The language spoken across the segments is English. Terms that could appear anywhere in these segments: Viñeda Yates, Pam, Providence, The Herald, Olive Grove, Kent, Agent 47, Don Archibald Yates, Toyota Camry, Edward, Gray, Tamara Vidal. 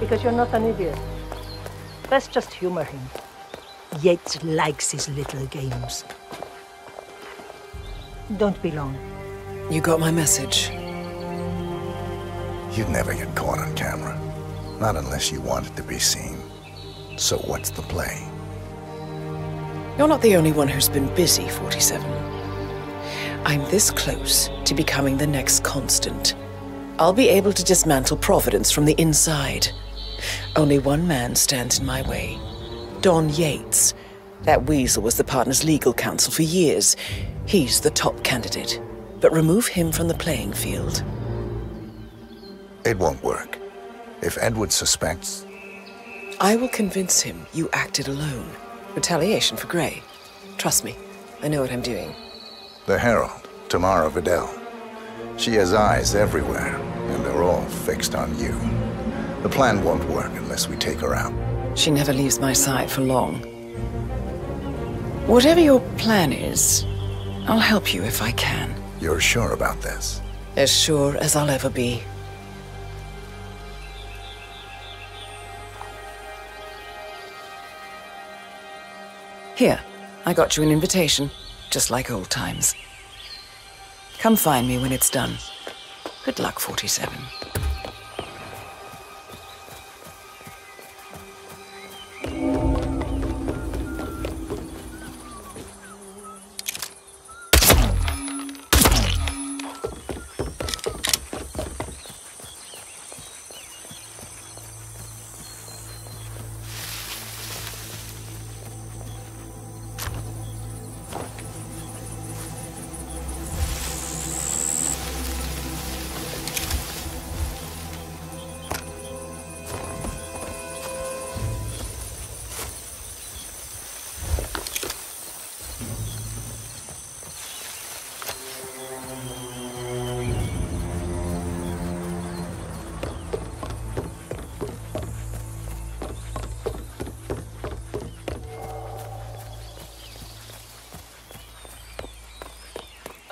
Because you're not an idiot. Let's just humor him. Yates likes his little games. Don't be long. You got my message. You'd never get caught on camera. Not unless you wanted to be seen. So what's the play? You're not the only one who's been busy, 47. I'm this close to becoming the next constant. I'll be able to dismantle Providence from the inside. Only one man stands in my way. Don Yates. That weasel was the partner's legal counsel for years. He's the top candidate. But remove him from the playing field. It won't work. If Edward suspects... I will convince him you acted alone. Retaliation for Gray. Trust me, I know what I'm doing. The Herald, Tamara Vidal. She has eyes everywhere, and they're all fixed on you. The plan won't work unless we take her out. She never leaves my side for long. Whatever your plan is, I'll help you if I can. You're sure about this? As sure as I'll ever be. Here, I got you an invitation, just like old times. Come find me when it's done. Good luck, 47.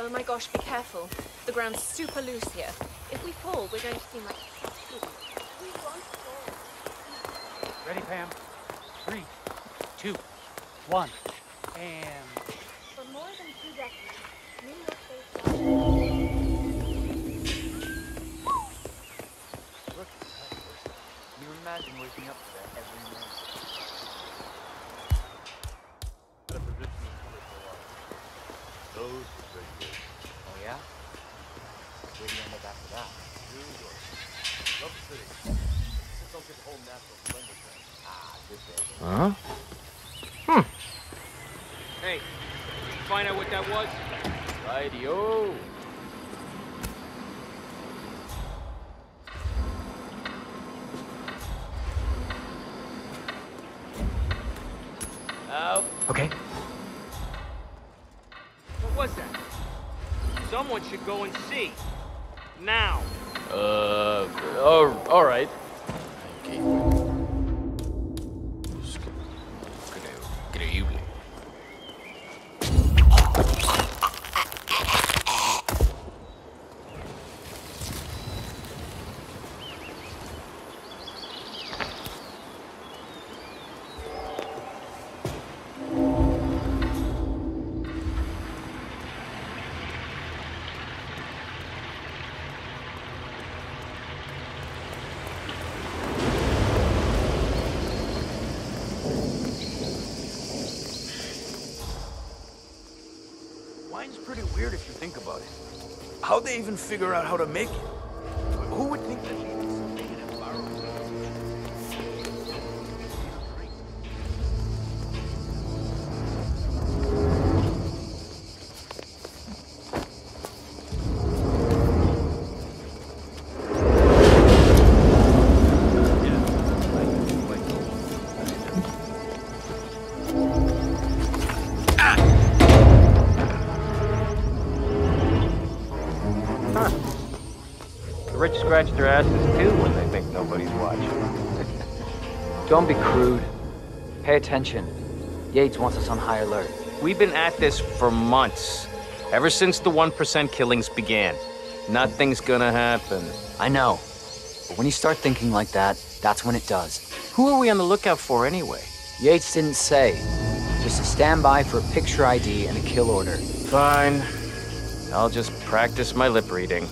Oh my gosh, be careful. The ground's super loose here. If we fall, we're going to seem like... We won't fall. Ready, Pam? 3, 2, 1, and... For more than 2 seconds, look, you imagine waking up to that every morning. Huh? Hmm. Hey, find out what that was? Righty-o. Oh. Okay. What was that? Someone should go and see. Now. All right. Weird if you think about it. How'd they even figure out how to make it? Who would think that? rich scratch their asses too when they think nobody's watching. Don't be crude. Pay attention. Yates wants us on high alert. We've been at this for months. Ever since the 1% killings began. Nothing's gonna happen. I know. But when you start thinking like that, that's when it does. Who are we on the lookout for anyway? Yates didn't say. Just a standby for a picture ID and a kill order. Fine. I'll just practice my lip reading.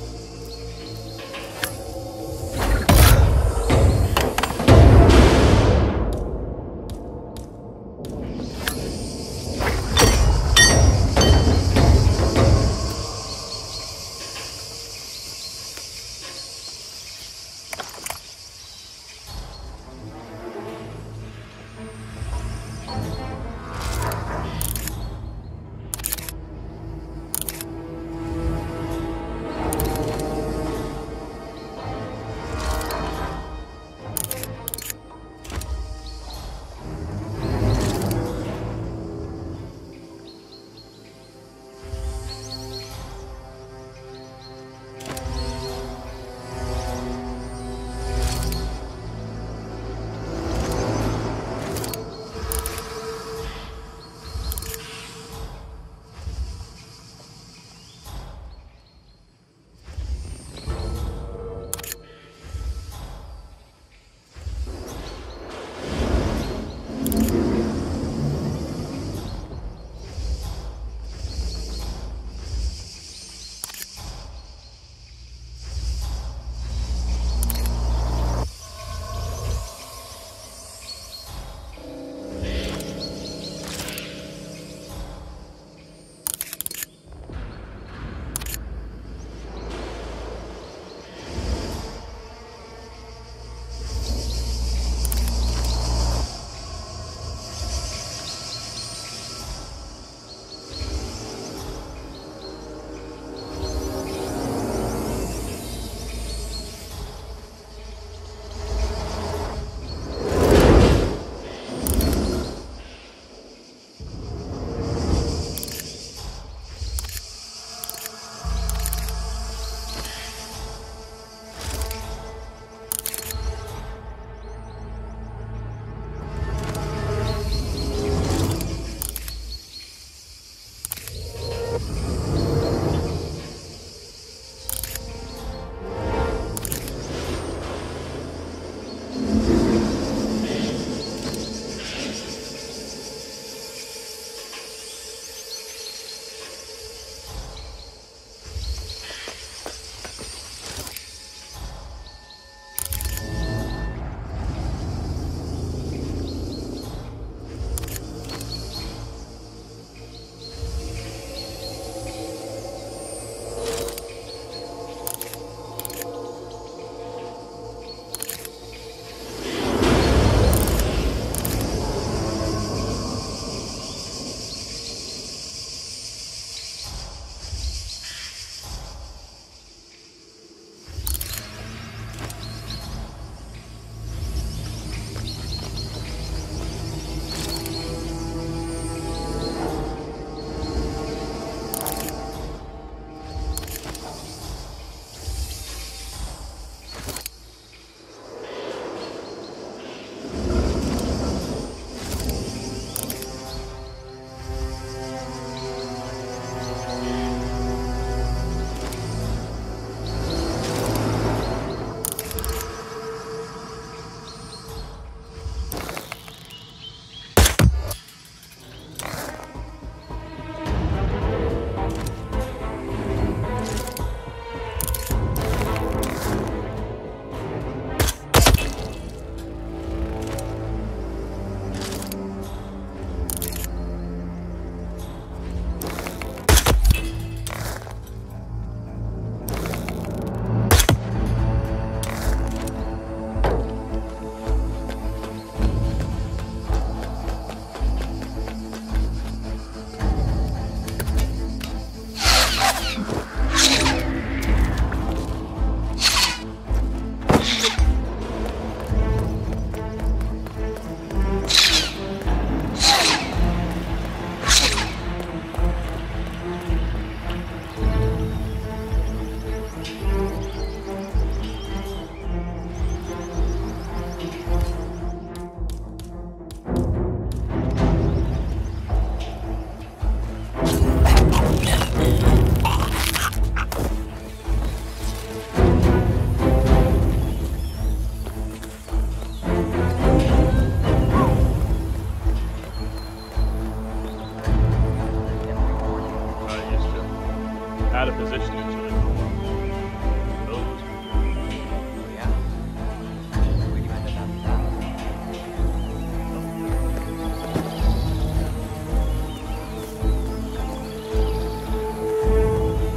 of position each other for a while.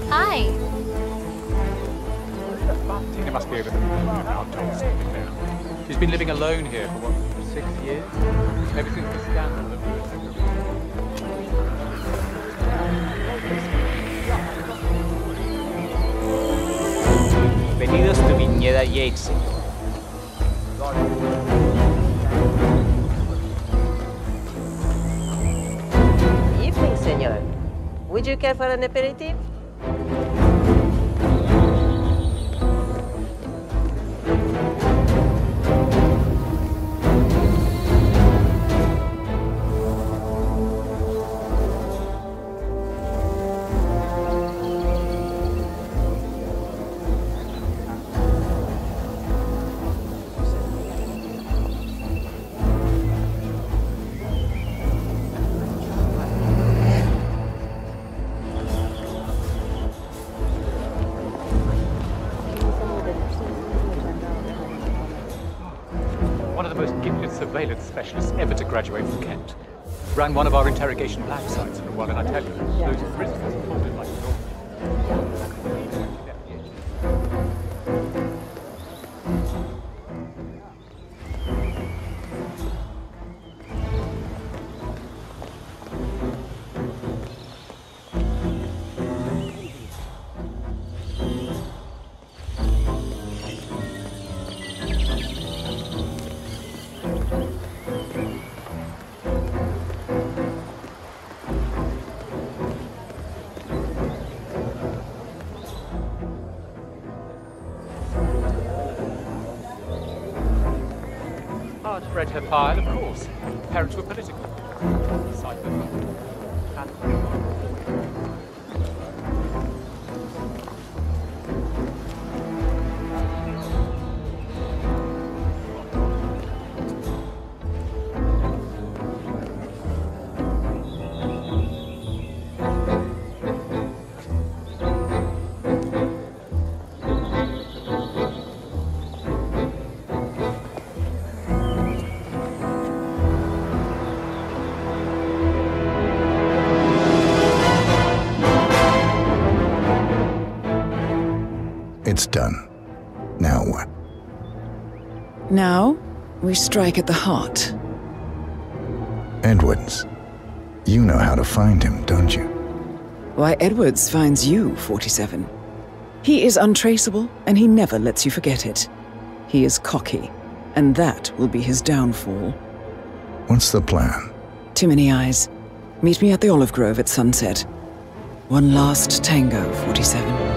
Hi. I think it must be over the moon. She's been living alone here for what, 6 years? Ever since the scandal that we were so good. Bienvenidos to Viñeda Yates. Evening, senor. Would you care for an aperitif? Surveillance specialist ever to graduate from Kent. Ran one of our interrogation lab sites for a while, and I tell you, those prisoners folded like read her file, of course. Parents were political. It's done. Now what? Now, we strike at the heart. Edwards. You know how to find him, don't you? Why, Edwards finds you, 47. He is untraceable, and he never lets you forget it. He is cocky, and that will be his downfall. What's the plan? Too many eyes. Meet me at the Olive Grove at sunset. One last tango, 47.